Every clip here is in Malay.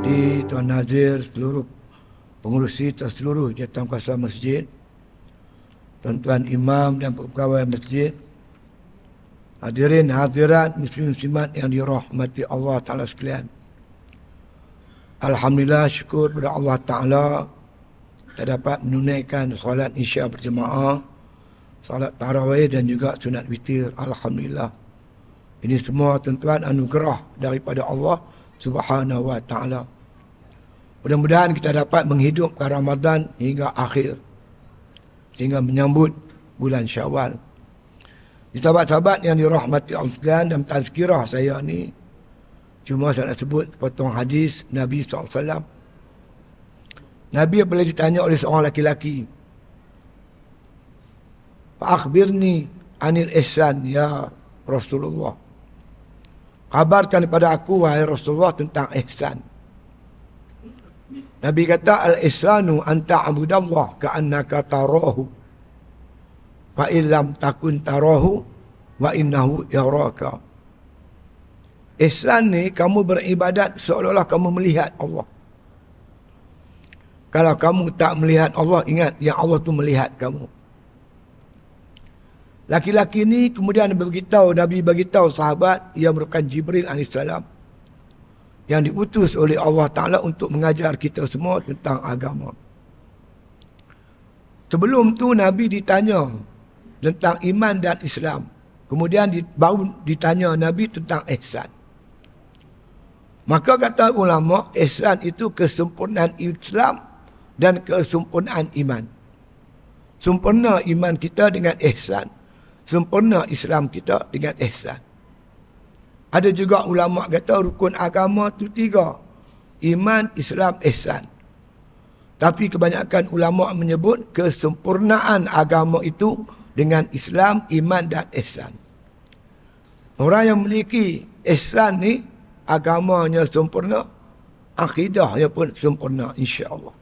Jadi Tuan Nazir, seluruh pengurus serta seluruh jawatankuasa masjid, tuan-tuan imam dan pegawai masjid, hadirin hadirat muslim muslimat yang dirahmati Allah Ta'ala sekalian. Alhamdulillah, syukur kepada Allah Ta'ala kita dapat menunaikan solat isya berjemaah, solat tarawih dan juga sunat witir. Alhamdulillah, ini semua tuan-tuan anugerah daripada Allah Subhanahu wa Ta'ala. Mudah-mudahan kita dapat menghidupkan Ramadan hingga akhir, sehingga menyambut bulan Syawal. Di sahabat-sahabat yang dirahmati Allah, dan tazkirah saya ni cuma saya nak sebut sepotong hadis Nabi SAW. Nabi apabila ditanya oleh seorang lelaki, "Akhbirni anil ihsan ya Rasulullah." Kabarkan kepada aku wahai Rasulullah tentang ihsan. Nabi kata, "Al-ihsanu an ta'budallah ka'annaka tarahu fa illam takun tarahu wa innahu yaraka." Ihsan ni kamu beribadat seolah-olah kamu melihat Allah. Kalau kamu tak melihat Allah, ingat yang Allah tu melihat kamu. Laki-laki ni kemudian Nabi beritahu sahabat yang merupakan Jibril AS, yang diutus oleh Allah Ta'ala untuk mengajar kita semua tentang agama. Sebelum tu Nabi ditanya tentang iman dan Islam. Kemudian baru ditanya Nabi tentang ihsan. Maka kata ulama, ihsan itu kesempurnaan Islam dan kesempurnaan iman. Sempurna iman kita dengan ihsan. Sempurna Islam kita dengan ihsan. Ada juga ulama kata rukun agama tu tiga: iman, Islam, ihsan. Tapi kebanyakan ulama menyebut kesempurnaan agama itu dengan Islam, iman dan ihsan. Orang yang memiliki ihsan ni, agamanya sempurna, akidahnya pun sempurna, insya-Allah.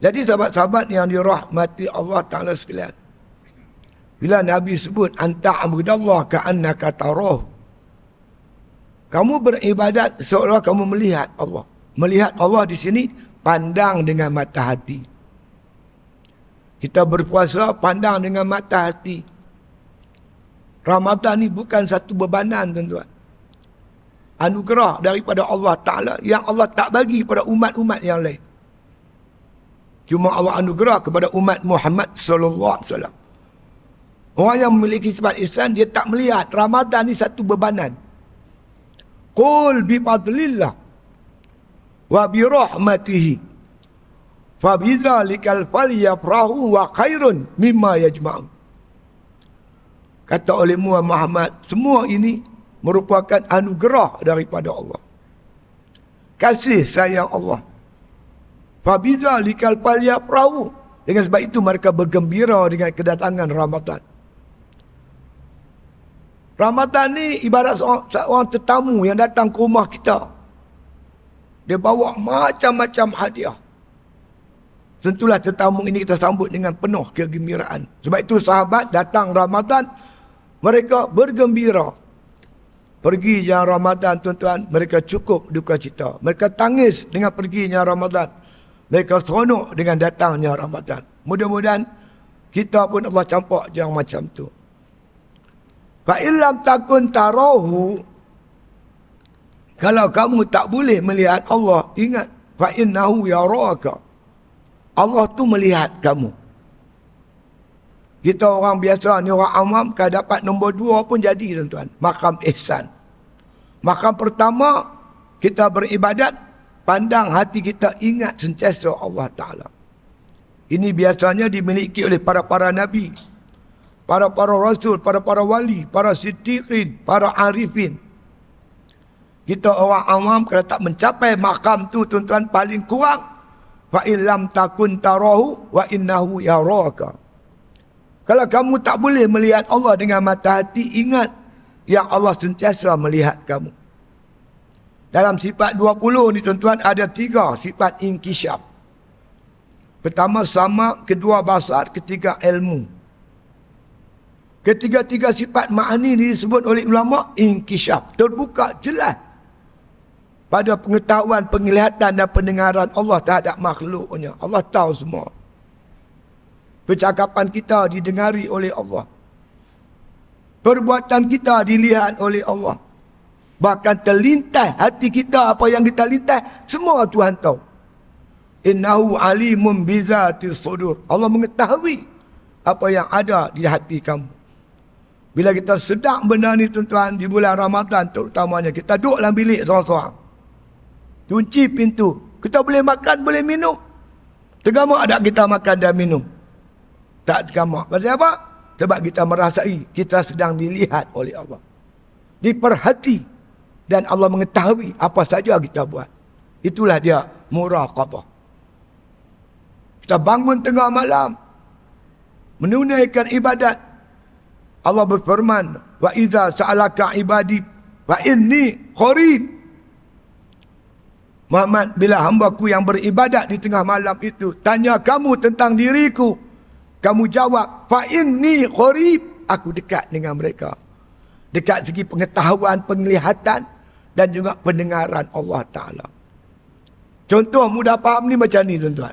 Jadi sahabat-sahabat yang dirahmati Allah Ta'ala sekalian, bila Nabi sebut anta'budallah ka'annaka tarahu, kamu beribadat seolah kamu melihat Allah. Melihat Allah di sini pandang dengan mata hati. Kita berpuasa pandang dengan mata hati. Ramadan ni bukan satu bebanan, tuan-tuan. Anugerah daripada Allah Ta'ala yang Allah tak bagi pada umat-umat yang lain. Cuma Allah anugerah kepada umat Muhammad sallallahu alaihi wasallam. Orang yang memiliki sifat ihsan, dia tak melihat Ramadan ni satu bebanan. Qul bi fadlillah wa bi rahmatihi fa bidzalikal falyafrahu wa khairun mimma yajma'un. Kata oleh Muhammad, semua ini merupakan anugerah daripada Allah. Kasih sayang Allah. Fa bidzalikal falyafrahu, dengan sebab itu mereka bergembira dengan kedatangan Ramadan. Ramadan ni ibarat seorang tetamu yang datang ke rumah kita. Dia bawa macam-macam hadiah. Tentulah tetamu ini kita sambut dengan penuh kegembiraan. Sebab itu sahabat datang Ramadan, mereka bergembira. Pergi yang Ramadan, tuan-tuan, mereka cukup duka cita. Mereka tangis dengan perginya Ramadan. Mereka seronok dengan datangnya Ramadan. Mudah-mudahan kita pun Allah campak yang macam tu. Fa illam takun tarahu, kalau kamu tak boleh melihat Allah, ingat fa innahu yaraka, Allah tu melihat kamu. Kita orang biasa ni, orang awam, kalau dapat nombor dua pun jadi, tuan-tuan, makam ihsan. Makam pertama kita beribadat pandang hati kita, ingat sentiasa Allah Ta'ala. Ini biasanya dimiliki oleh para-para nabi, para-para rasul, para-para wali, para siddiqin, para arifin. Kita orang awam kalau tak mencapai makam tu, tuan-tuan, paling kurang fa illam takun tarahu wa innahu yaraka. Kalau kamu tak boleh melihat Allah dengan mata hati, ingat yang Allah sentiasa melihat kamu. Dalam sifat 20 ni, tuan-tuan, ada tiga sifat inkishaf. Pertama sama, kedua basar, ketiga ilmu. Ketiga-tiga sifat ma'ani disebut oleh ulama' inkishaf, terbuka jelas. pada pengetahuan, penglihatan dan pendengaran Allah terhadap makhluknya. Allah tahu semua. Percakapan kita didengari oleh Allah. Perbuatan kita dilihat oleh Allah. Bahkan terlintas hati kita, apa yang kita lintas, semua Tuhan tahu. Innahu alimun bizatis sudur. Allah mengetahui apa yang ada di hati kamu. Bila kita sedap benda ni tuan-tuan, di bulan Ramadan terutamanya, kita duduk dalam bilik seorang-seorang, kunci pintu. Kita boleh makan, boleh minum. Tergamak tak kita makan dan minum? Tak tergamak. Sebab apa? Sebab kita merasai kita sedang dilihat oleh Allah, diperhati, dan Allah mengetahui apa saja kita buat. Itulah dia muraqabah. Kita bangun tengah malam, menunaikan ibadat. Allah berfirman, wa iza sa'alaka ibadi wa inni qarib. Muhammad, bila hambaku yang beribadat di tengah malam itu tanya kamu tentang diriku, kamu jawab, fa inni qarib, aku dekat dengan mereka. Dekat segi pengetahuan, penglihatan dan juga pendengaran Allah Ta'ala. Contoh mudah faham ni macam ni tuan-tuan.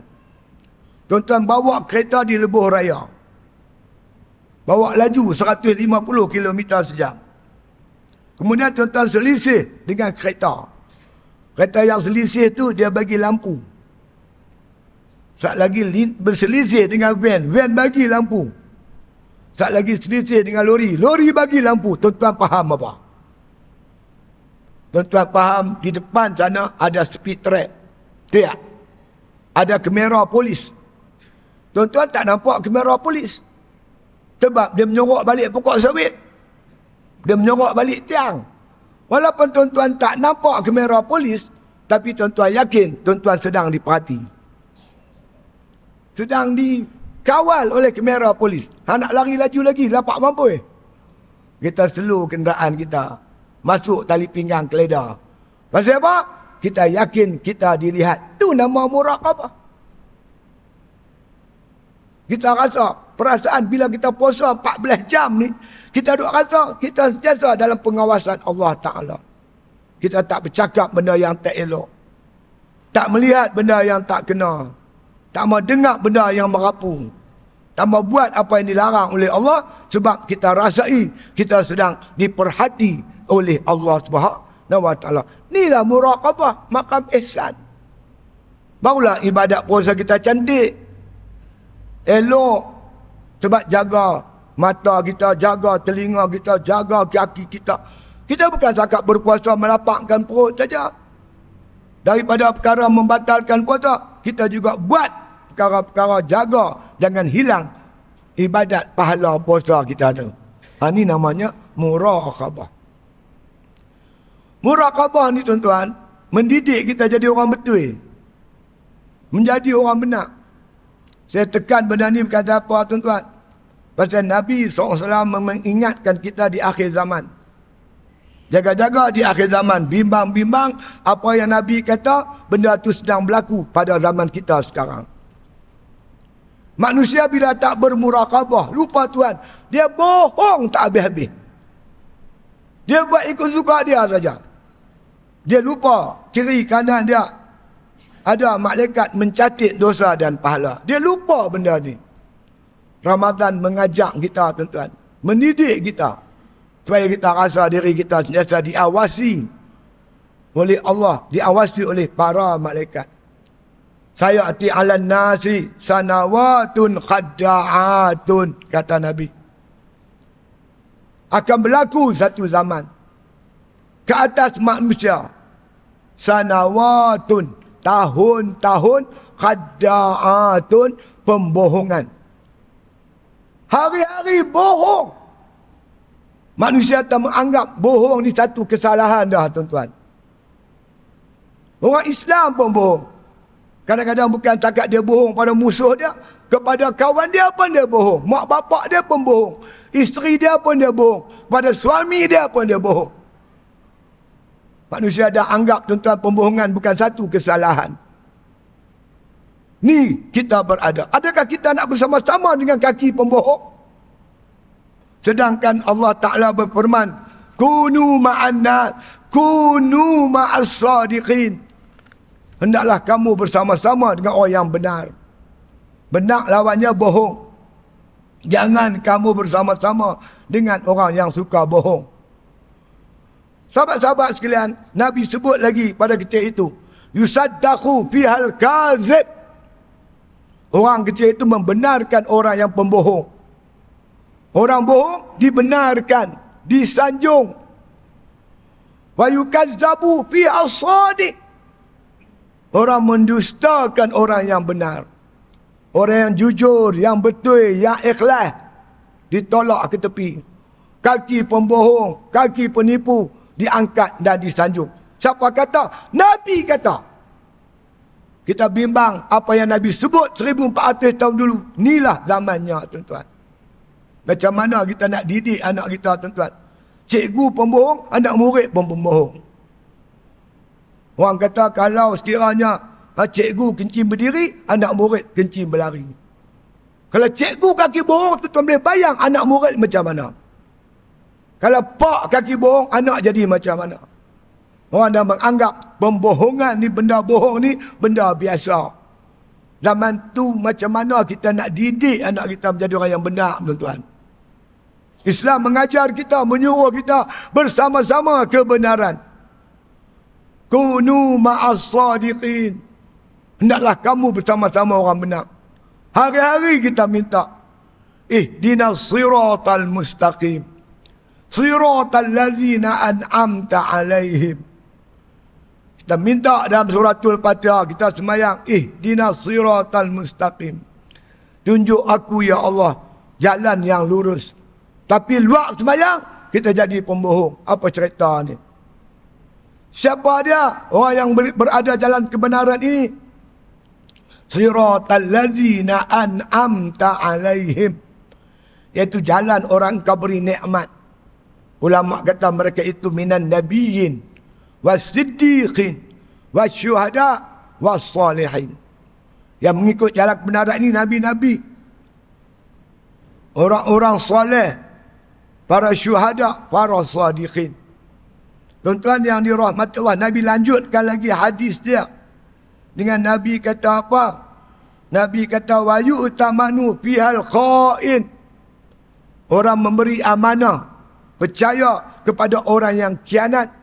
Tuan-tuan bawa kereta di lebuh raya. Bawa laju 150 km sejam. Kemudian tuan-tuan selisih dengan kereta. Kereta yang selisih tu dia bagi lampu. Sat lagi berselisih dengan van. Van bagi lampu. Sat lagi selisih dengan lori. Lori bagi lampu. Tuan-tuan faham apa? Tuan-tuan faham di depan sana ada speed trap. Tidak. Ada kamera polis. Tuan-tuan tak nampak kamera polis. Sebab dia menyorok balik pokok sawit. Dia menyorok balik tiang. Walaupun tuan-tuan tak nampak kamera polis, tapi tuan-tuan yakin tuan-tuan sedang diperhati. Sedang dikawal oleh kamera polis. Ha, nak lari laju lagi, lapak mampu. Kita slow kenderaan kita. Masuk tali pinggang keledar. Pasal apa? Kita yakin kita dilihat. Itu nama muraqabah. Kita rasa perasaan bila kita puasa 14 jam ni, kita duk rasa kita sentiasa dalam pengawasan Allah Ta'ala. Kita tak bercakap benda yang tak elok, tak melihat benda yang tak kena, tak mau dengar benda yang merapu, tak mau buat apa yang dilarang oleh Allah. Sebab kita rasai kita sedang diperhati oleh Allah SWT. Inilah muraqabah, makam ihsan. Barulah ibadat puasa kita cantik, elok. Sebab jaga mata kita, jaga telinga kita, jaga kaki kita. Kita bukan setakat berpuasa melapangkan perut saja. Daripada perkara membatalkan puasa, kita juga buat perkara-perkara jaga, jangan hilang ibadat pahala puasa kita tu. Ini namanya muraqabah. Muraqabah ni tuan-tuan mendidik kita jadi orang betul, menjadi orang benar. Saya tekan benda ni bukan apa tuan-tuan. Pasal Nabi SAW mengingatkan kita di akhir zaman. Jaga-jaga di akhir zaman. Bimbang-bimbang apa yang Nabi kata, benda tu sedang berlaku pada zaman kita sekarang. Manusia bila tak bermuraqabah, lupa Tuhan, dia bohong tak habis-habis. Dia buat ikut suka dia saja. Dia lupa kiri kanan dia ada malaikat mencatat dosa dan pahala. Dia lupa benda ni. Ramadan mengajak kita tuan-tuan, mendidik kita supaya kita rasa diri kita sentiasa diawasi oleh Allah, diawasi oleh para malaikat. Sayati alan nasi sanawatun khadda'atun, kata Nabi. Akan berlaku satu zaman ke atas manusia sanawatun, tahun-tahun, khadda'atun, pembohongan. Hari-hari bohong. Manusia tak menganggap bohong ni satu kesalahan dah tuan-tuan. Orang Islam pun bohong. Kadang-kadang bukan setakat dia bohong pada musuh dia, kepada kawan dia pun dia bohong, mak bapak dia pun bohong, isteri dia pun dia bohong, pada suami dia pun dia bohong. Manusia dah anggap tuan-tuan pembohongan bukan satu kesalahan. Ni kita berada. Adakah kita nak bersama-sama dengan kaki pembohong? Sedangkan Allah Ta'ala berfirman, kunu ma'anna, Kunu ma'as shadiqin. Hendaklah kamu bersama-sama dengan orang yang benar. Benar lawannya bohong. Jangan kamu bersama-sama dengan orang yang suka bohong. Sahabat-sahabat sekalian, Nabi sebut lagi pada ketika itu, yusaddaqu fihal kazib. Orang ketika itu membenarkan orang yang pembohong. Orang bohong dibenarkan, disanjung. Wa yukazzabu fihal shadiq. Orang mendustakan orang yang benar. Orang yang jujur, yang betul, yang ikhlas ditolak ke tepi. Kaki pembohong, kaki penipu diangkat dan disanjung. Siapa kata? Nabi kata. Kita bimbang apa yang Nabi sebut 1400 tahun dulu. Inilah zamannya, tuan-tuan. Macam mana kita nak didik anak kita, tuan-tuan? Cikgu pembohong, anak murid pun pembohong. Orang kata kalau sekiranya cikgu kencing berdiri, anak murid kencing berlari. Kalau cikgu kaki bohong, tuan-tuan boleh bayang anak murid macam mana. Kalau pak kaki bohong, anak jadi macam mana. Orang dah menganggap pembohongan ni, benda bohong ni, benda biasa. Zaman tu macam mana kita nak didik anak kita menjadi orang yang benar, tuan-tuan. Islam mengajar kita, menyuruh kita bersama-sama kebenaran. Kunu ma'as shadiqin. Hendaklah kamu bersama-sama orang benar. Hari-hari kita minta ihdinas siratal mustaqim, siratal ladzina an'amta alaihim. Kita minta dalam suratul Fatihah, kita semayang ihdinas siratal mustaqim. Tunjuk aku ya Allah jalan yang lurus. Tapi luar semayang kita jadi pembohong. Apa cerita ni? Siapa dia orang yang berada jalan kebenaran ini? Siratal ladzina an'amta alaihim, iaitu jalan orang kau beri nikmat. Ulama kata mereka itu minan nabiyyin was-siddiqin wasyuhada was-salihin. Yang mengikut jalan kebenaran ini nabi-nabi, orang-orang soleh, para syuhada, para sadiqin. Tuan-tuan yang dirahmati Allah, Nabi lanjutkan lagi hadis dia. Dengan Nabi kata apa? Nabi kata wa yu'tamanu fihal kha'in. Orang memberi amanah, percaya kepada orang yang khianat.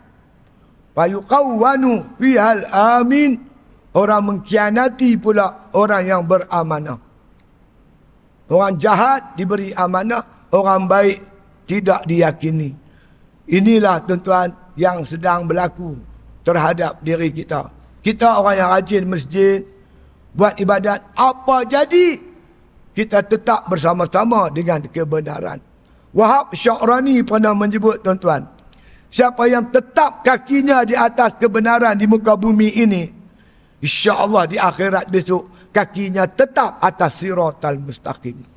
Wa yuqawwanu fihal amin. Orang mengkhianati pula orang yang beramanah. Orang jahat diberi amanah, orang baik tidak diyakini. Inilah tuan-tuan yang sedang berlaku terhadap diri kita. Kita orang yang rajin masjid, buat ibadat, apa jadi kita tetap bersama-sama dengan kebenaran. Wahab Sya'rani pernah menyebut, tuan-tuan, siapa yang tetap kakinya di atas kebenaran di muka bumi ini, insya-Allah di akhirat besok kakinya tetap atas siratal mustaqim.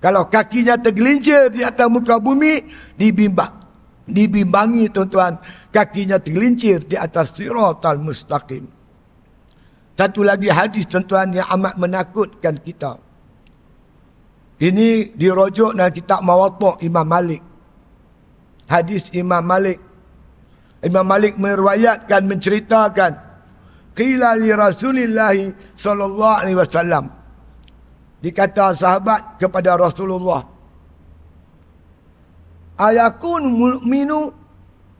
Kalau kakinya tergelincir di atas muka bumi, dibimbangi tuan-tuan, kakinya tergelincir di atas siratal mustaqim. Satu lagi hadis tuan-tuan yang amat menakutkan kita. Ini dirujuk dalam kitab Muwatta' Imam Malik. Hadis Imam Malik. Imam Malik meriwayatkan, menceritakan, qila li Rasulillah sallallahu alaihi wasallam. Dikata sahabat kepada Rasulullah, ayakun mu'minu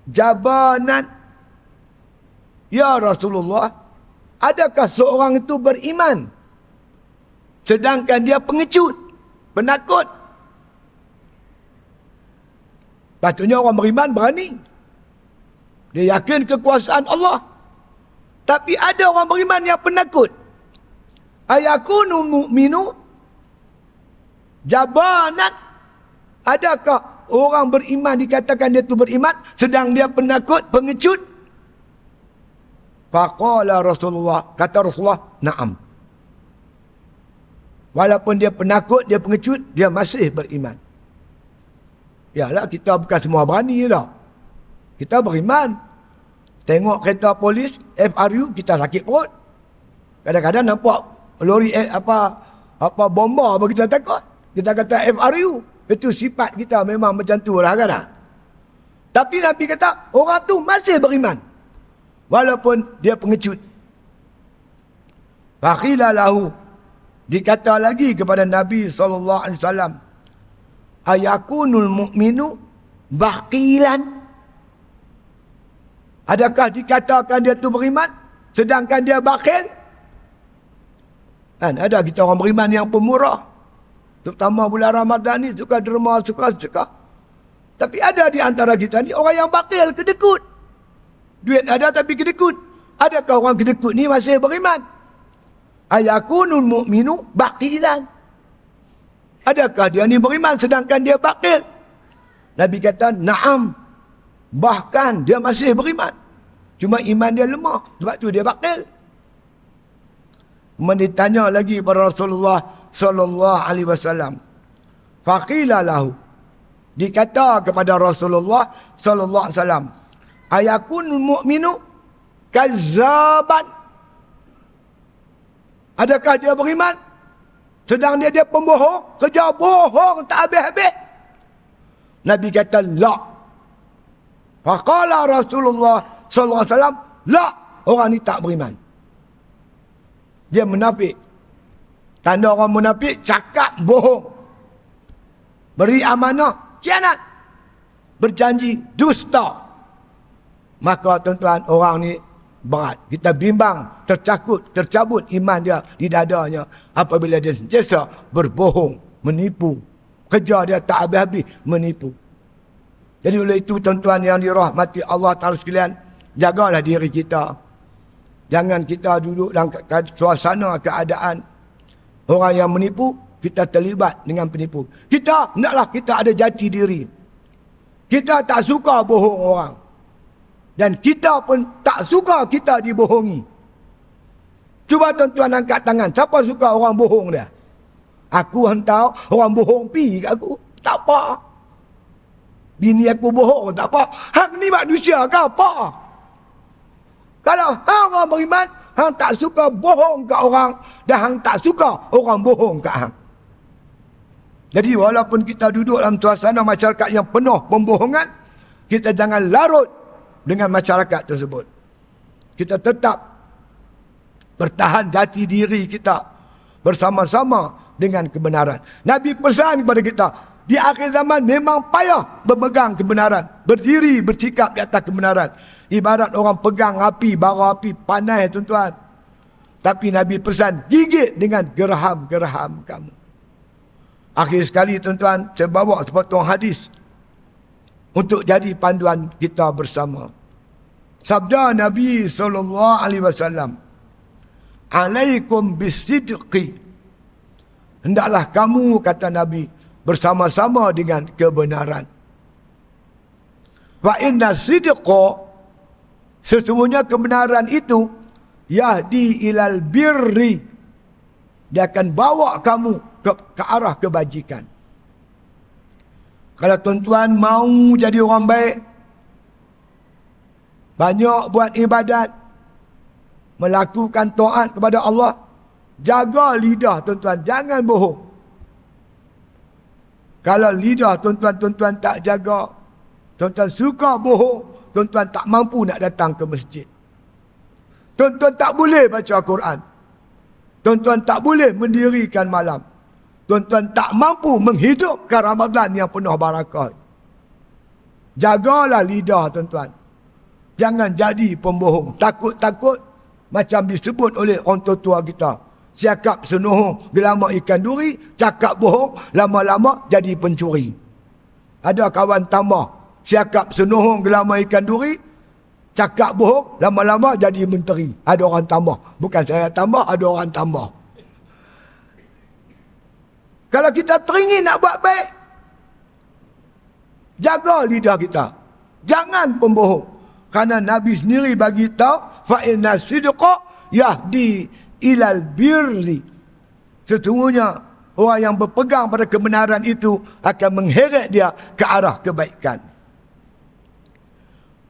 jabanan? Ya Rasulullah, adakah seorang itu beriman sedangkan dia pengecut, penakut? Patutnya orang beriman berani, dia yakin kekuasaan Allah. Tapi ada orang beriman yang penakut. Ayakun mu'minu jabanan? Adakah orang beriman dikatakan dia tu beriman sedang dia penakut, pengecut? Faqala Rasulullah, kata Rasulullah, na'am. Walaupun dia penakut, dia pengecut, dia masih beriman. Yalah, kita bukan semua berani dah. Kita beriman. Tengok kereta polis FRU, kita sakit perut. Kadang-kadang nampak lori bomba apa kita takut. Kita kata FRU. Itu sifat kita memang macam tu lah kan? Tapi Nabi kata orang tu masih beriman walaupun dia pengecut. Faqila lahu, dikata lagi kepada Nabi SAW, ayakunul mu'minu baqilan, adakah dikatakan dia tu beriman sedangkan dia bakil? Kan ada kita orang beriman yang pemurah, terutama bulan Ramadan ni suka derma, suka. Tapi ada di antara kita ni orang yang bakil, kedekut. Duit ada tapi kedekut. Adakah orang kedekut ni masih beriman? Ayakunul mu'minu baqilan, adakah dia ni beriman sedangkan dia bakil? Nabi kata na'am, bahkan dia masih beriman, cuma iman dia lemah, sebab tu dia bakil. Kemudian ditanya lagi kepada Rasulullah sallallahu alaihi wasallam, faqila lahu, dikata kepada Rasulullah sallallahu alaihi wasallam, ayakunul mu'minu kazzaban, adakah dia beriman sedang dia pembohong, kerja bohong tak habis-habis? Nabi kata la. Faqala Rasulullah sallallahu alaihi wasallam, la, orang ni tak beriman, dia munafik. Tanda orang munafik, cakap bohong, beri amanah khianat, berjanji dusta. Maka tuan-tuan, orang ni berat, kita bimbang, tercabut iman dia di dadanya apabila dia sentiasa berbohong, menipu. Kerja dia tak habis-habis menipu. Jadi oleh itu tuan-tuan yang dirahmati Allah Ta'ala sekalian, jagalah diri kita. Jangan kita duduk dalam suasana keadaan orang yang menipu, kita terlibat dengan penipu. Kita naklah kita ada jati diri, kita tak suka bohong orang, dan kita pun tak suka kita dibohongi. Cuba tuan-tuan angkat tangan, siapa suka orang bohong dia? Aku hantar orang bohong pi kat aku, tak apa. Bini aku bohong, tak apa. Hang ni manusia ke apa? Kalau hang orang beriman, hang tak suka bohong kat orang, dan hang tak suka orang bohong kat hang. Jadi walaupun kita duduk dalam suasana masyarakat yang penuh pembohongan, kita jangan larut dengan masyarakat tersebut. Kita tetap bertahan jati diri kita bersama-sama dengan kebenaran. Nabi pesan kepada kita, di akhir zaman memang payah berpegang kebenaran, berdiri bersikap di atas kebenaran. Ibarat orang pegang api, bara api panas tuan-tuan. Tapi Nabi pesan, gigit dengan geraham-geraham kamu. Akhir sekali tuan-tuan, saya bawa sepotong hadis untuk jadi panduan kita bersama. Sabda Nabi sallallahu alaihi wasallam, "Alaikum bisidqi." Hendaklah kamu, kata Nabi, bersama-sama dengan kebenaran. Wa inna sidqa, sesungguhnya kebenaran itu, yahdi ilal birri, dia akan bawa kamu ke arah kebajikan. Kalau tuan-tuan mau jadi orang baik, banyak buat ibadat, melakukan taat kepada Allah, jaga lidah tuan-tuan, jangan bohong. Kalau lidah tuan-tuan tak jaga, tuan-tuan suka bohong, tuan-tuan tak mampu nak datang ke masjid. Tuan-tuan tak boleh baca Quran. Tuan-tuan tak boleh mendirikan malam. Tuan-tuan tak mampu menghidupkan Ramadan yang penuh barakah. Jagalah lidah tuan-tuan. Jangan jadi pembohong. Takut-takut macam disebut oleh orang tua kita. Siakap senohong gelama ikan duri, cakap bohong, lama-lama jadi pencuri. Ada kawan tambah, siakap senohong gelama ikan duri, cakap bohong, lama-lama jadi menteri. Ada orang tambah. Bukan saya tambah, ada orang tambah. Kalau kita teringin nak buat baik, jaga lidah kita, jangan pembohong. Karena Nabi sendiri bagi tahu, fa inna sidqa yahdi ilal birri, sesungguhnya orang yang berpegang pada kebenaran itu akan mengheret dia ke arah kebaikan.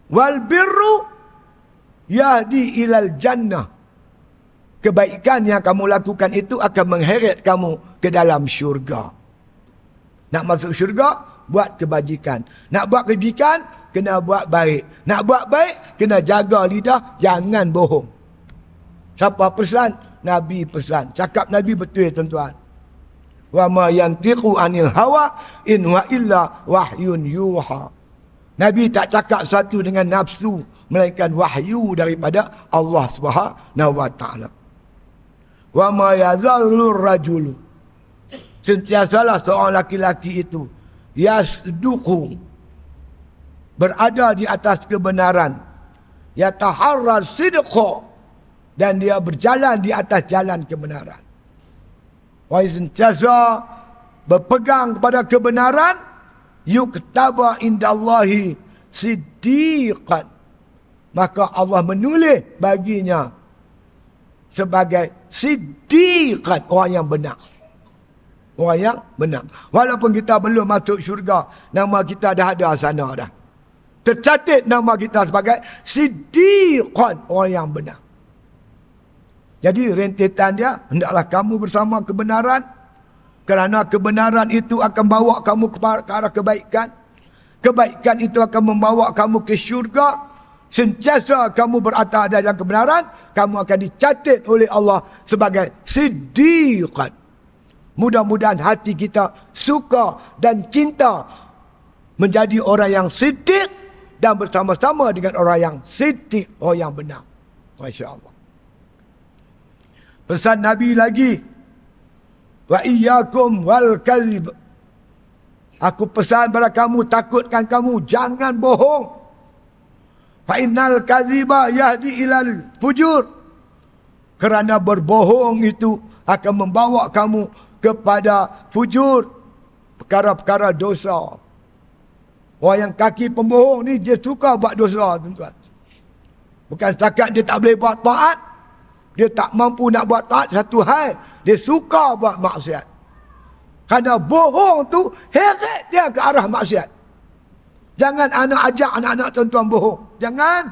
Wal birru yahdi ilal jannah, kebaikan yang kamu lakukan itu akan mengheret kamu ke dalam syurga. Nak masuk syurga, buat kebajikan. Nak buat kebajikan, kena buat baik. Nak buat baik, kena jaga lidah, jangan bohong. Siapa pesan? Nabi pesan. Cakap Nabi betul, tuan-tuan. Wa ma yantiqu anil hawa in wa illa wahyun yuha. Nabi tak cakap satu dengan nafsu, melainkan wahyu daripada Allah Subhanahu wa taala. Wa ma yazallu rajulu, sentiasalah seorang laki-laki itu yasduqu, berada di atas kebenaran, yataharra sidqa, dan dia berjalan di atas jalan kebenaran. Wa sentiasa berpegang kepada kebenaran, yuktaba indallahi siddiqan, maka Allah menulis baginya sebagai siddiqan, orang yang benar. Orang yang benar. Walaupun kita belum masuk syurga, nama kita dah ada sana dah. Tercatat nama kita sebagai siddiqan, orang yang benar. Jadi rentetan dia, hendaklah kamu bersama kebenaran, kerana kebenaran itu akan bawa kamu ke arah kebaikan. Kebaikan itu akan membawa kamu ke syurga. Sentiasa kamu berada dalam kebenaran, kamu akan dicatat oleh Allah sebagai siddiqan. Mudah-mudahan hati kita suka dan cinta menjadi orang yang siddiq dan bersama-sama dengan orang yang siddiq, orang yang benar. Masya Allah. Pesan Nabi lagi, wa iyyakum wal kadhib. Aku pesan pada kamu, takutkan kamu, jangan bohong. Fa innal kadhiba yahdi ilal fujur. Kerana berbohong itu akan membawa kamu kepada fujur, perkara-perkara dosa. Orang yang kaki pembohong ni, dia suka buat dosa, tuan-tuan. Bukan setakat dia tak boleh buat taat, dia tak mampu nak buat taat, satu hal dia suka buat maksiat. Kerana bohong tu heret dia ke arah maksiat. Jangan anak ajak anak-anak tuan-tuan bohong, jangan.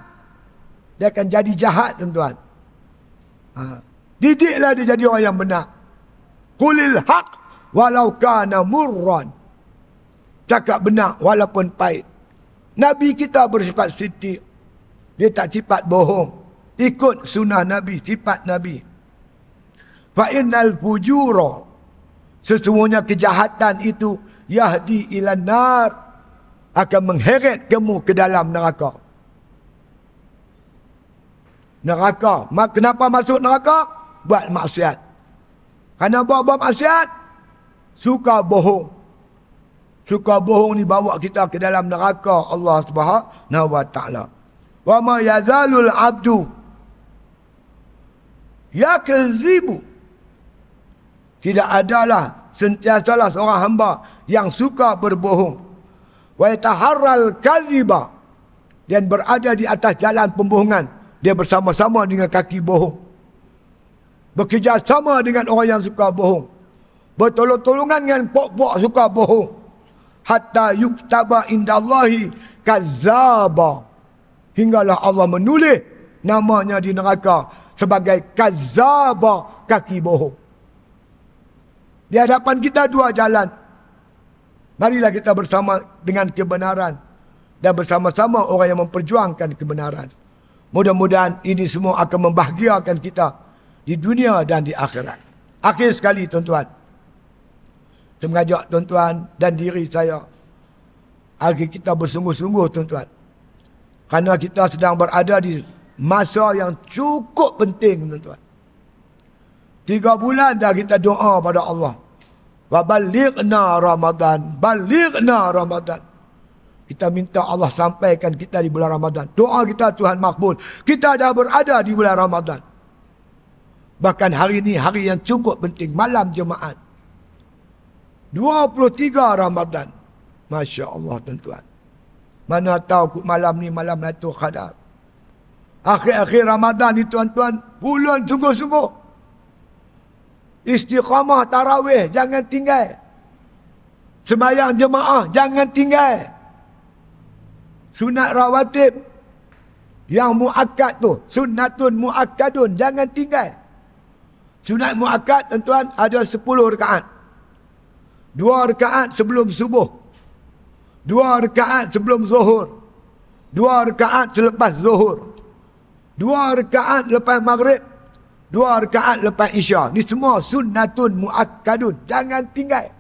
Dia akan jadi jahat, tuan-tuan. Didiklah dia jadi orang yang benar. Qulil haq walau kana murran. Cakap benar walaupun pahit. Nabi kita bersifat siddiq. Dia tak sifat bohong. Ikut sunnah Nabi, sifat Nabi. Fa innal fujura, sesungguhnya kejahatan itu yahdi ilan nar, akan mengheret kamu ke dalam neraka. Neraka. Kenapa masuk neraka? Buat maksiat. Kerana buat maksiat, suka bohong. Suka bohong ni bawa kita ke dalam neraka Allah Subhanahu wa taala. Wa ma yazalul abdu yakzibu. Tidak adalah, sentiasalah seorang hamba yang suka berbohong. Wa yataharral kadhiba, dan berada di atas jalan pembohongan. Dia bersama-sama dengan kaki bohong, bekerjasama dengan orang yang suka bohong, bertolong-tolongan dengan pok-pok suka bohong. Hatta yuktaba indallahi kazzaba, hinggalah Allah menulis namanya di neraka sebagai kazzaba, kaki bohong. Di hadapan kita dua jalan. Marilah kita bersama dengan kebenaran dan bersama-sama orang yang memperjuangkan kebenaran. Mudah-mudahan ini semua akan membahagiakan kita di dunia dan di akhirat. Akhir sekali, tuan-tuan, saya mengajak tuan-tuan dan diri saya agar kita bersungguh-sungguh, tuan-tuan. Karena kita sedang berada di masa yang cukup penting, tuan-tuan. 3 bulan dah kita doa pada Allah. Wa balighna Ramadan, balighna Ramadan. Kita minta Allah sampaikan kita di bulan Ramadan. Doa kita Tuhan makbul. Kita dah berada di bulan Ramadan. Bahkan hari ini hari yang cukup penting, malam jemaat 23 Ramadan. Masya Allah, tuan-tuan. Mana tahu malam ni malam Lailatul Qadar. Akhir-akhir Ramadan ni, tuan-tuan, bulan sungguh-sungguh. Istiqamah tarawih jangan tinggal. Sembahyang jemaah jangan tinggal. Sunat rawatib yang muakkad tu, sunnatun muakkadun, jangan tinggal. Sunat muakkad, tuan-tuan, ada 10 rakaat. 2 rakaat sebelum subuh. 2 rakaat sebelum zuhur, 2 rakaat selepas zuhur, 2 rakaat lepas maghrib, 2 rakaat lepas isya. Ini semua sunnatun muakkadun. Jangan tinggal.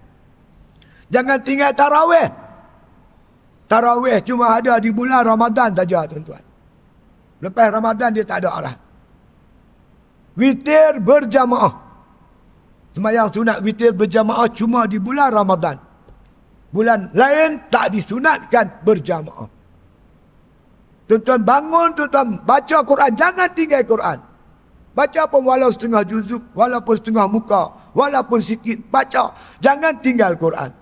Jangan tinggal tarawih. Tarawih cuma ada di bulan Ramadan saja, tuan-tuan. Lepas Ramadan dia tak ada arah. Witir berjamaah. Sembahyang sunat witir berjamaah cuma di bulan Ramadan. Bulan lain tak disunatkan berjamaah. Tuan-tuan bangun, tuan-tuan baca Quran. Jangan tinggal Quran. Baca pun walau setengah juzuk, walaupun setengah muka, walaupun sikit, baca. Jangan tinggal Quran.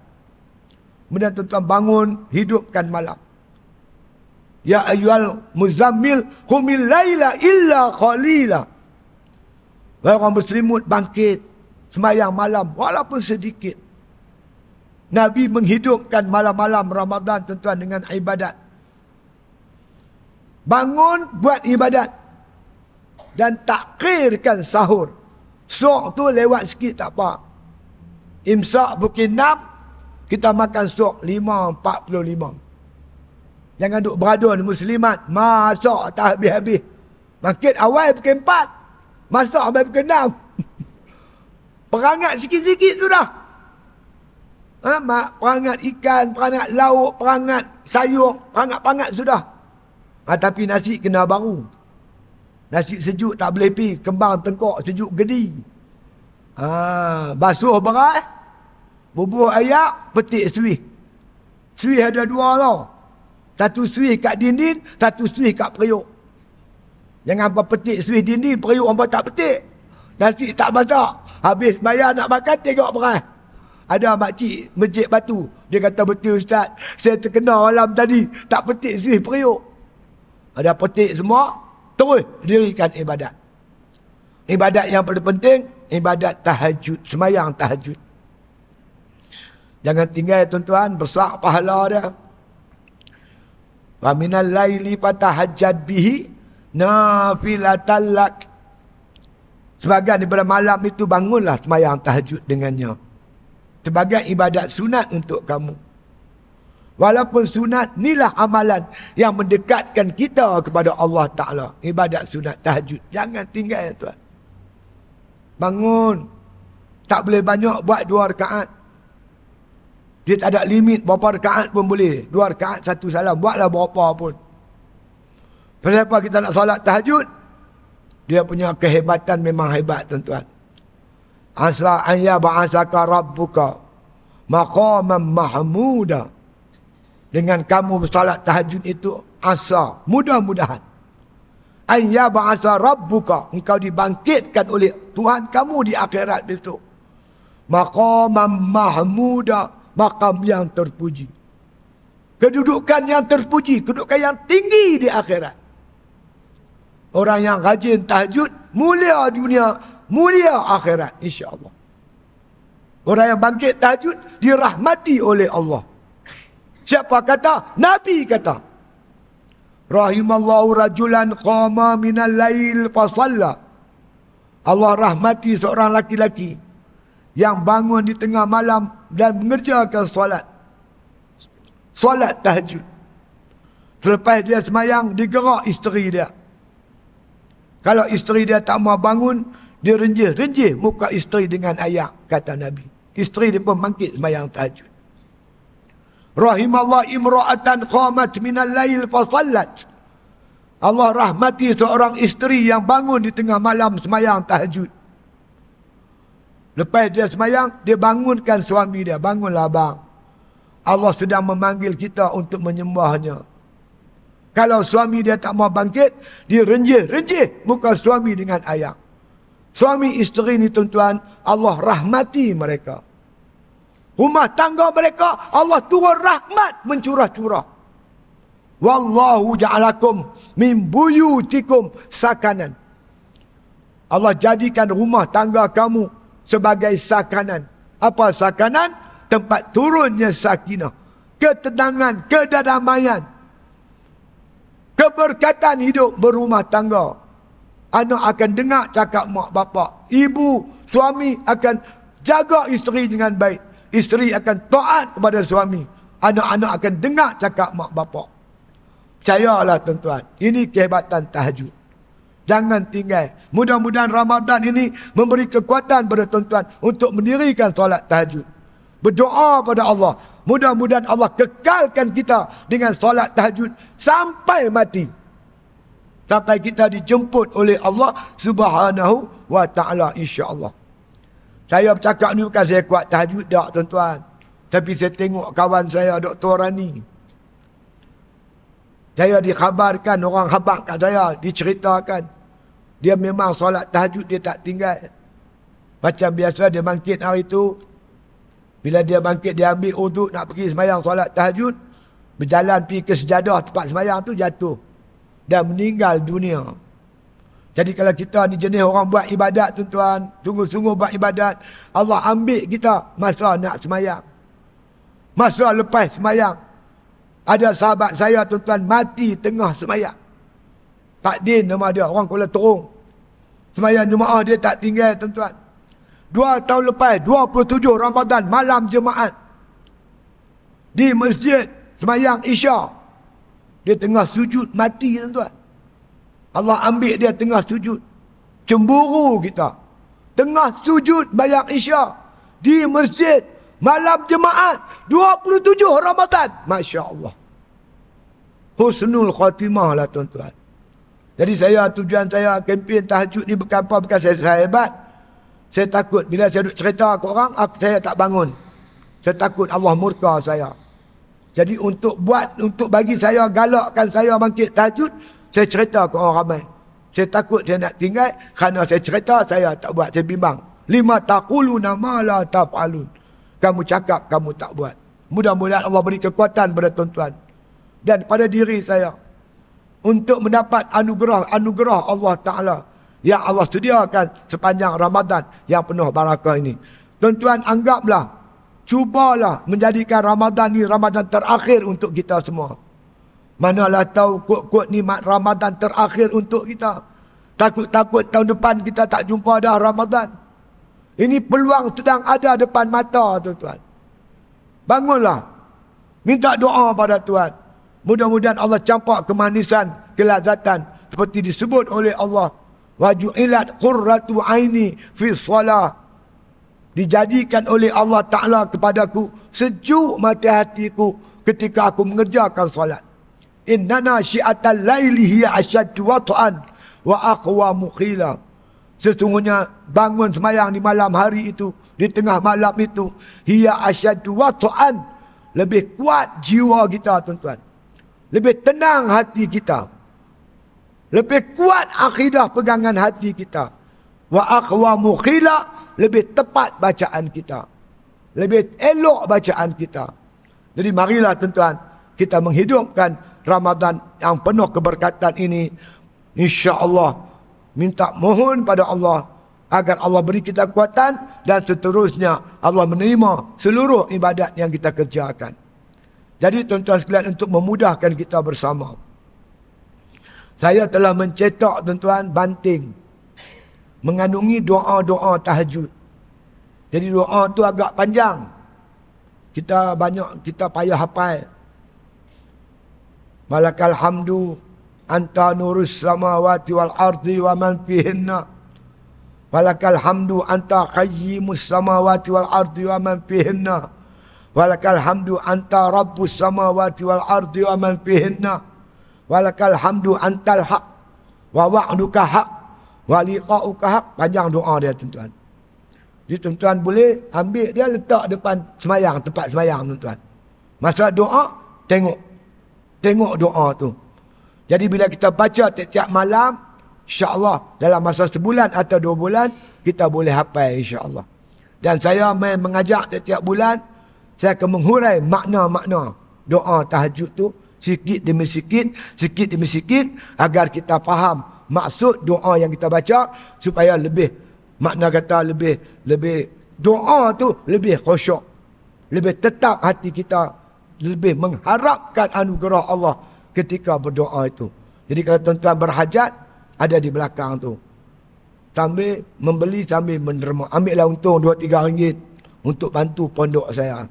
Kemudian tuan-tuan bangun, hidupkan malam. Ya ayyuhal muzammil qumil laila illa qalila. Wahai orang berselimut, bangkit. Sembahyang malam, walaupun sedikit. Nabi menghidupkan malam-malam Ramadan, tuan-tuan, dengan ibadat. Bangun, buat ibadat. Dan takhirkan sahur. Suuk tu lewat sikit tak apa. Imsak pukul 6, kita makan suuk 5.45. Jangan duk beradun muslimat. Masak tak habis-habis. Makin awal pukul 4. Masak habis pukul 6. Perangat sikit-sikit sudah. Perangat ikan, perangat lauk, perangat sayur, perangat-perangat sudah. Tapi nasi kena baru. Nasi sejuk tak boleh pi, kembang tengkok sejuk gedi. Basuh beras, bubuh ayak, petik suih. Suih ada 2 tau. Satu suih kat dinding, satu suih kat periuk. Jangan apa petik suih dinding, periuk orang tak petik. Nasi tak masak. Habis bayar nak makan, tengok beras. Ada makcik masjid Batu. Dia kata, betul Ustaz, saya terkena malam tadi. Tak petik suih periuk. Ada petik semua, terus dirikan ibadat. Ibadat yang paling penting, ibadat tahajud, sembahyang tahajud. Jangan tinggal tuan-tuan, besar pahala dia. Wa minal laili fatahajjad bihi nafilatal lak. Sebagian daripada malam itu bangunlah sembahyang tahajud dengannya. Sebagai ibadat sunat untuk kamu. Walaupun sunat, inilah amalan yang mendekatkan kita kepada Allah Ta'ala. Ibadat sunat tahajud. Jangan tinggal ya tuan. Bangun. Tak boleh banyak, buat 2 rakaat. Dia tak ada limit berapa rakaat pun boleh. 2 rakaat 1 salam. Buatlah berapa pun. Kenapa kita nak solat tahajud? Dia punya kehebatan memang hebat tuan-tuan. Asa an yab'asaka rabbuka maqaman mahmuda. Dengan kamu bersolat tahajud itu, asa, mudah-mudahan. Ayya ba'asa rabbuka. Engkau dibangkitkan oleh Tuhan kamu di akhirat besok. Maqamam mahmuda. Maqam yang terpuji. Kedudukan yang terpuji. Kedudukan yang tinggi di akhirat. Orang yang rajin tahajud, mulia dunia, mulia akhirat. InsyaAllah. Orang yang bangkit tahajud, dirahmati oleh Allah. Siapa kata? Nabi kata. Rahimallahu rajulan qama minal lail fasalla. Allah rahmati seorang laki-laki yang bangun di tengah malam dan mengerjakan solat. Solat tahajud. Selepas dia semayang, digerak isteri dia. Kalau isteri dia tak mau bangun, dia renjih-renjih muka isteri dengan ayak, kata Nabi. Isteri dia pun bangkit semayang tahajud. Rahimallah imra'atan qamat minal lail fasallat. Allah rahmati seorang isteri yang bangun di tengah malam semayang tahajud. Lepas dia semayang, dia bangunkan suami dia. Bangunlah abang. Allah sedang memanggil kita untuk menyembahnya. Kalau suami dia tak mau bangkit, dia renjih-renjih muka suami dengan ayak. Suami isteri ni tuan-tuan, Allah rahmati mereka. Rumah tangga mereka, Allah turun rahmat mencurah-curah. Wallahu ja'alakum min buyutikum sakanan. Allah jadikan rumah tangga kamu sebagai sakanan. Apa sakanan? Tempat turunnya sakinah. Ketenangan, kedamaian. Keberkatan hidup berumah tangga. Anak akan dengar cakap mak bapak. Ibu, suami akan jaga isteri dengan baik. Isteri akan taat kepada suami. Anak-anak akan dengar cakap mak bapak. Percayalah tuan-tuan, ini kehebatan tahajud. Jangan tinggal. Mudah-mudahan Ramadan ini memberi kekuatan pada tuan-tuan untuk mendirikan solat tahajud. Berdoa pada Allah. Mudah-mudahan Allah kekalkan kita dengan solat tahajud sampai mati. Sampai kita dijemput oleh Allah Subhanahu wa ta'ala, insya-Allah. Saya bercakap ni bukan saya kuat tahajud dak tuan-tuan. Tapi saya tengok kawan saya Dr. Rani. Saya dikhabarkan, orang khabar kat saya, diceritakan. Dia memang solat tahajud dia tak tinggal. Macam biasa dia bangkit hari tu. Bila dia bangkit, dia ambil uduk nak pergi semayang solat tahajud. Berjalan pergi ke sejadah tempat semayang tu, jatuh. Dan meninggal dunia. Jadi kalau kita ni jenis orang buat ibadat tuan-tuan, sungguh-sungguh buat ibadat, Allah ambil kita masa nak semayang. Masa lepas semayang. Ada sahabat saya tuan-tuan mati tengah semayang. Pak Din nama dia, orang Kuala Terong. Semayang jemaah dia tak tinggal tuan-tuan. 2 tahun lepas, 27 Ramadan, malam jemaat. Di masjid, semayang Isya. Dia tengah sujud, mati tuan-tuan. Allah ambil dia tengah sujud. Cemburu kita. Tengah sujud, bayang Isya. Di masjid, malam jemaat, 27 Ramadan. Masya Allah. Husnul khatimah lah tuan-tuan. Jadi saya, tujuan saya, kempen tahajud ni bukan saya hebat. Saya takut bila saya duk cerita ke orang, saya tak bangun. Saya takut Allah murka saya. Jadi untuk bagi saya, galakkan saya bangkit tahajud, saya cerita ke orang ramai. Saya takut saya nak tinggal, kerana saya cerita, saya tak buat, saya bimbang. Lima taquluna ma la taf'alun. Kamu cakap, kamu tak buat. Mudah-mudahan Allah beri kekuatan pada tuan-tuan. Dan pada diri saya, untuk mendapat anugerah Allah Ta'ala, yang Allah sediakan sepanjang Ramadan yang penuh barakah ini. Tuan-tuan, anggaplah, cubalah menjadikan Ramadan ni Ramadan terakhir untuk kita semua. Manalah tahu kot-kot ni Ramadan terakhir untuk kita. Takut-takut tahun depan kita tak jumpa dah Ramadan. Ini peluang sedang ada depan mata tuan-tuan. Bangunlah. Minta doa pada Tuhan. Mudah-mudahan Allah campak kemanisan, kelazatan seperti disebut oleh Allah. Waju'ilat qurratu aini fi shalah. Dijadikan oleh Allah Ta'ala kepadaku sejuk mata hatiku ketika aku mengerjakan solat. Innana syi'atal laili hiya asyaddu wat'an wa aqwamu qila. Sesungguhnya bangun semayang di malam hari itu, di tengah malam itu, hiya asyaddu wat'an, lebih kuat jiwa kita tuan-tuan. Lebih tenang hati kita. Lebih kuat akidah pegangan hati kita. Wa aqwamu qila, lebih tepat bacaan kita. Lebih elok bacaan kita. Jadi marilah tuan-tuan kita menghidupkan Ramadan yang penuh keberkatan ini. Insya-Allah minta mohon pada Allah agar Allah beri kita kekuatan dan seterusnya Allah menerima seluruh ibadat yang kita kerjakan. Jadi tuan-tuan sekalian, untuk memudahkan kita bersama, saya telah mencetak tuan-tuan banting mengandungi doa-doa tahajud. Jadi doa tu agak panjang. Kita payah hafal. Malakal hamdu anta nurus samawati wal ardi wa man fihinna. Malakal hamdu anta qayyimus samawati wal ardi wa man fihinna. Malakal hamdu anta rabbus samawati wal ardi wa man fihinna. Walakal hamdu antal haq wa wa'duka haq wa liqa'uka haq. Panjang doa dia tuan-tuan. Jadi tuan-tuan boleh ambil dia letak depan semayang, tempat semayang tuan-tuan. Masa doa, tengok doa tu. Jadi bila kita baca tiap-tiap malam, insya-Allah dalam masa sebulan atau 2 bulan kita boleh hafal insya-Allah. Dan saya mengajak tiap-tiap bulan saya akan menghurai makna-makna doa tahajud tu. Sikit demi sikit, agar kita faham maksud doa yang kita baca, supaya lebih, makna kata lebih doa tu lebih khusyuk. Lebih tetap hati kita, lebih mengharapkan anugerah Allah ketika berdoa itu. Jadi kalau tuan-tuan berhajat, ada di belakang tu. Sambil membeli, sambil menerima. Ambillah untung 2-3 ringgit untuk bantu pondok saya.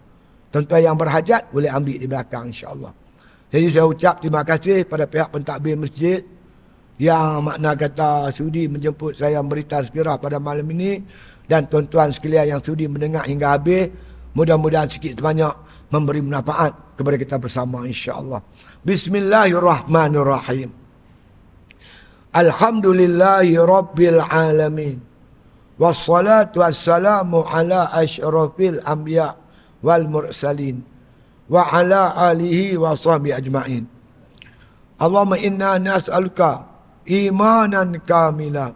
Tuan-tuan yang berhajat boleh ambil di belakang, insya-Allah. Jadi saya ucap terima kasih pada pihak pentadbir masjid yang makna kata sudi menjemput saya berita segera pada malam ini, dan tuan-tuan sekalian yang sudi mendengar hingga habis, mudah-mudahan sikit sebanyak memberi manfaat kepada kita bersama, insya-Allah. Bismillahirrahmanirrahim. Alhamdulillahi rabbil alamin. Wassalatu wassalamu ala asyrafil anbiya wal mursalin wa ala alihi wa sahbihi ajma'in. Allahumma inna nas'aluka imanan kamila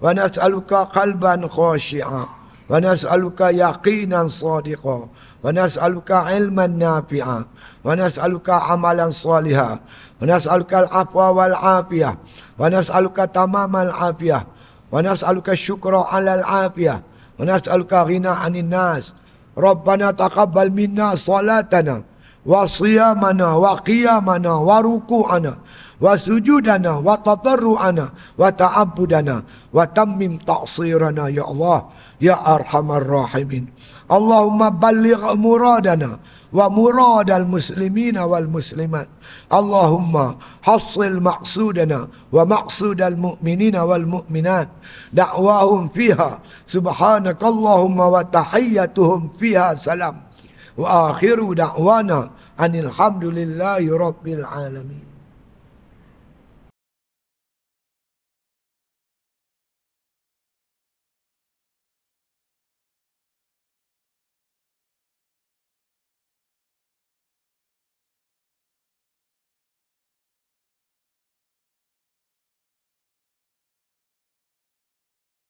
wa nas'aluka qalban khashi'a wa nas'aluka yaqinan sadiqa wa nas'aluka ilman nafi'a wa nas'aluka amalan saliha wa nas'aluka al-afwa wal afiyah wa nas'aluka tamamal afiyah wa nas'aluka syukra 'ala al-afiyah wa nas'aluka ghina 'anil nas. Rabbana taqabbal minna salatana wa siyamana wa qiyamana wa ruku'ana wa sujudana wa tadarru'ana wa ta'abbudana wa tammim ta'sirana ya Allah ya arhamar rahimin. Allahumma balligh muradana wa muradal muslimina wal muslimat. Allahumma hassil maqsudana wa maqsudal mu'minina wal mu'minat. Da'wahum fiha subhanakallahumma wa tahiyyatuhum fiha salam. Wa akhiru da'wana anil hamdulillahi rabbil alamin.